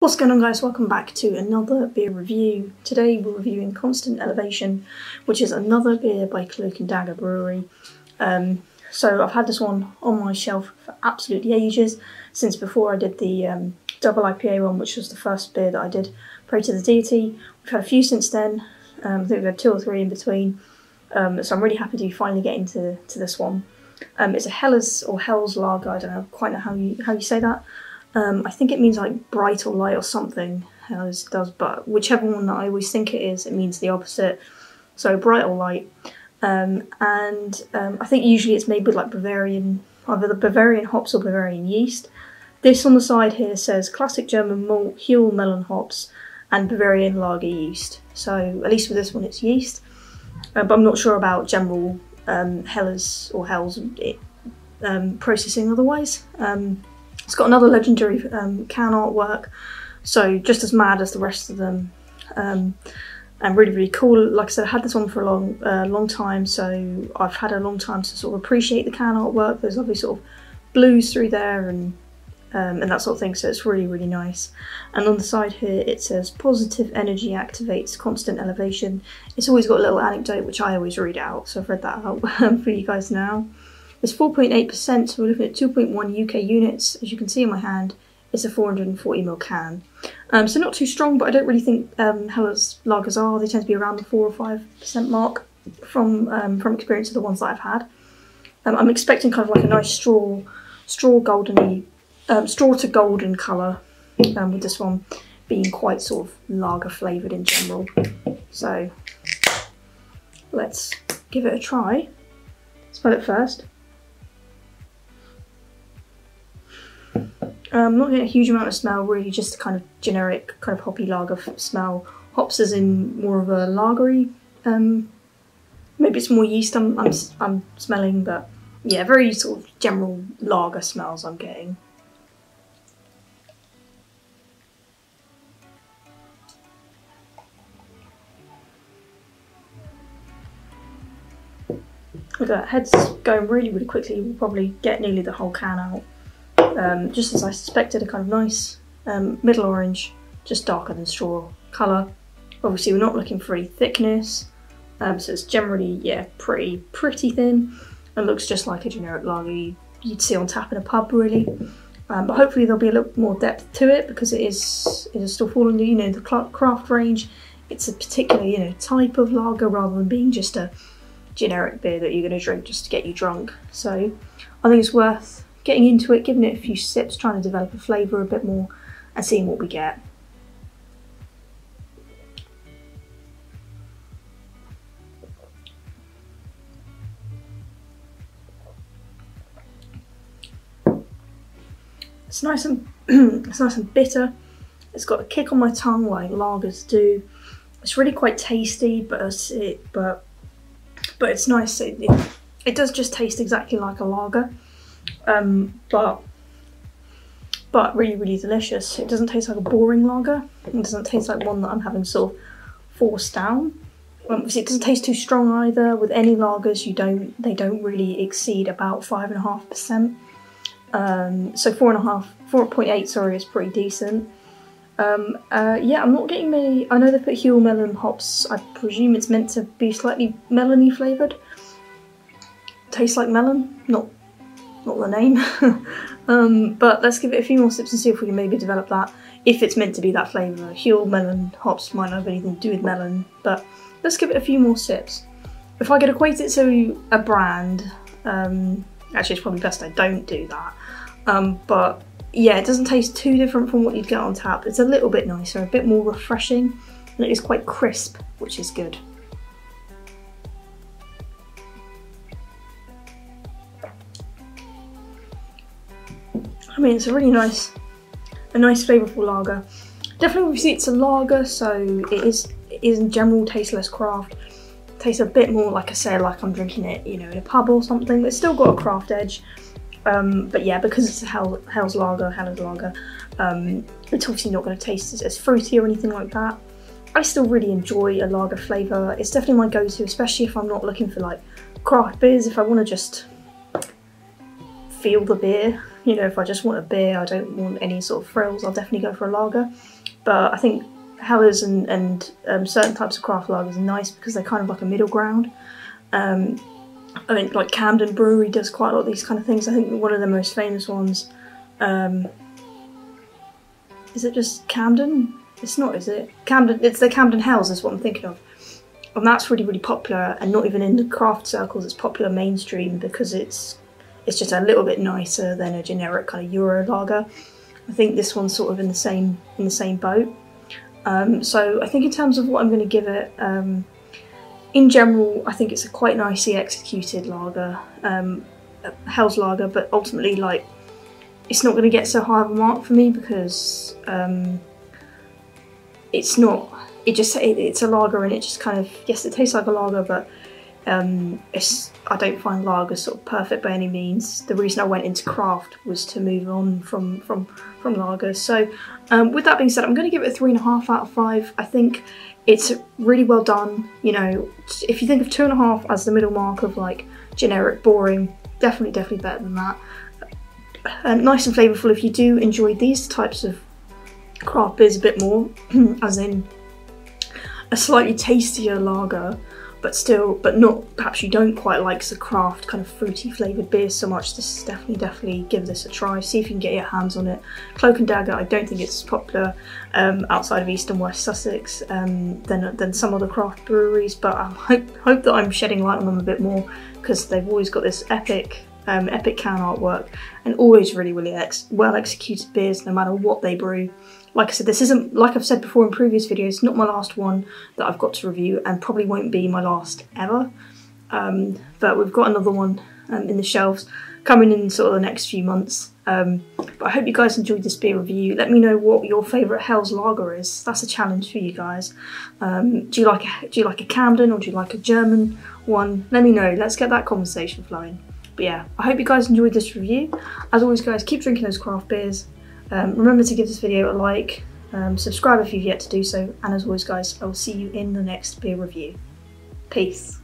What's going on, guys? Welcome back to another beer review. Today we're reviewing Constant Elevation, which is another beer by Cloak and Dagger Brewery. So I've had this one on my shelf for absolutely ages, since before I did the double IPA one, which was the first beer that I did, Pray to the Deity. We've had a few since then. I think we've had two or three in between. So I'm really happy to finally get into this one. It's a Helles or Helles lager. I don't know quite know how you say that. I think it means like bright or light or something, Helles does, but whichever one that I always think it is, it means the opposite, so bright or light. I think usually it's made with like Bavarian, either the Bavarian hops or Bavarian yeast. This on the side here says classic German malt, Huel Melon hops and Bavarian lager yeast, so at least with this one it's yeast, but I'm not sure about general Helles or Helles processing otherwise. It's got another legendary can artwork, so just as mad as the rest of them, and really, really cool. Like I said, I had this one for a long time, so I've had a long time to sort of appreciate the can artwork. There's lovely sort of blues through there and that sort of thing, so it's really, really nice. And on the side here it says, positive energy activates constant elevation. It's always got a little anecdote, which I always read out, so I've read that out for you guys now. It's 4.8%, so we're looking at 2.1 UK units. As you can see in my hand, it's a 440ml can. So not too strong, but I don't really think Helles lagers are. They tend to be around the 4 or 5% mark from experience of the ones that I've had. I'm expecting kind of like a nice straw to golden colour with this one being quite sort of lager flavoured in general. So let's give it a try. Smell it first. Not getting a huge amount of smell, really just a kind of generic kind of hoppy lager smell. Hops is in more of a lagery. Maybe it's more yeast I'm smelling, but yeah, very sort of general lager smells I'm getting. With that head's going really, really quickly, we'll probably get nearly the whole can out. Just as I suspected, a kind of nice middle orange, just darker than straw colour. Obviously we're not looking for any thickness, so it's generally, yeah, pretty thin, and looks just like a generic lager you'd see on tap in a pub, really. But hopefully there'll be a little more depth to it, because it is still falling, you know, the craft range. It's a particular, you know, type of lager rather than being just a generic beer that you're going to drink just to get you drunk. So I think it's worth getting into it, giving it a few sips, trying to develop a flavour a bit more and seeing what we get. It's nice and it's nice and bitter. It's got a kick on my tongue like lagers do. It's really quite tasty, but it's nice. It does just taste exactly like a lager. But really, really delicious. It doesn't taste like a boring lager. It doesn't taste like one that I'm having sort of forced down. Obviously it doesn't taste too strong either. With any lagers, they don't really exceed about 5.5%. So 4.8, sorry, is pretty decent. Yeah, I'm not getting many. I know they put Huel Melon hops. I presume it's meant to be slightly melony flavoured. Tastes like melon, not the name. But let's give it a few more sips and see if we can maybe develop that, if it's meant to be that flavour. Huel Melon hops might not have anything to do with melon, but let's give it a few more sips. If I could equate it to a brand, actually it's probably best I don't do that, but yeah, it doesn't taste too different from what you'd get on tap. It's a little bit nicer, a bit more refreshing, and it is quite crisp, which is good. I mean, it's a really nice, flavourful lager. Definitely, obviously, it's a lager, so it is in general tasteless craft. It tastes a bit more, like I say, like I'm drinking it, you know, in a pub or something. But it's still got a craft edge. But yeah, because it's a Helles lager, it's obviously not going to taste as fruity or anything like that. I still really enjoy a lager flavour. It's definitely my go-to, especially if I'm not looking for like craft beers. If I want to just feel the beer. You know, if I just want a beer, I don't want any sort of frills, I'll definitely go for a lager. But I think Helles and certain types of craft lagers are nice because they're kind of like a middle ground. I think like Camden Brewery does quite a lot of these kind of things. I think one of the most famous ones, is it just Camden? It's not, is it? Camden, it's the Camden Hells is what I'm thinking of. And that's really, really popular, and not even in the craft circles, it's popular mainstream because it's just a little bit nicer than a generic kind of Euro lager. I think this one's sort of in the same boat. So I think in terms of what I'm going to give it, in general, I think it's a quite nicely executed lager, Helles lager, but ultimately, like, it's not going to get so high of a mark for me because it's not. It's a lager, and it just kind of, yes, it tastes like a lager, but I don't find lagers sort of perfect by any means. The reason I went into craft was to move on from lagers. So with that being said, I'm going to give it a 3.5 out of 5. I think it's really well done. You know, if you think of 2.5 as the middle mark of like generic boring, definitely better than that. Nice and flavourful. If you do enjoy these types of craft beers a bit more, as in a slightly tastier lager, but still, but not, perhaps you don't quite like the craft kind of fruity flavoured beers so much, this is definitely give this a try, see if you can get your hands on it. Cloak and Dagger, I don't think it's popular outside of East and West Sussex than some other craft breweries, but I hope that I'm shedding light on them a bit more, because they've always got this epic can artwork, and always really, really well executed beers no matter what they brew. Like I said, this isn't, like I've said before in previous videos, not my last one that I've got to review, and probably won't be my last ever. But we've got another one in the shelves coming in sort of the next few months. But I hope you guys enjoyed this beer review. Let me know what your favourite Helles lager is. That's a challenge for you guys. Do you like a Camden, or do you like a German one? Let me know. Let's get that conversation flowing. But yeah, I hope you guys enjoyed this review. As always, guys, keep drinking those craft beers. Remember to give this video a like, subscribe if you've yet to do so, and as always, guys, I will see you in the next beer review. Peace.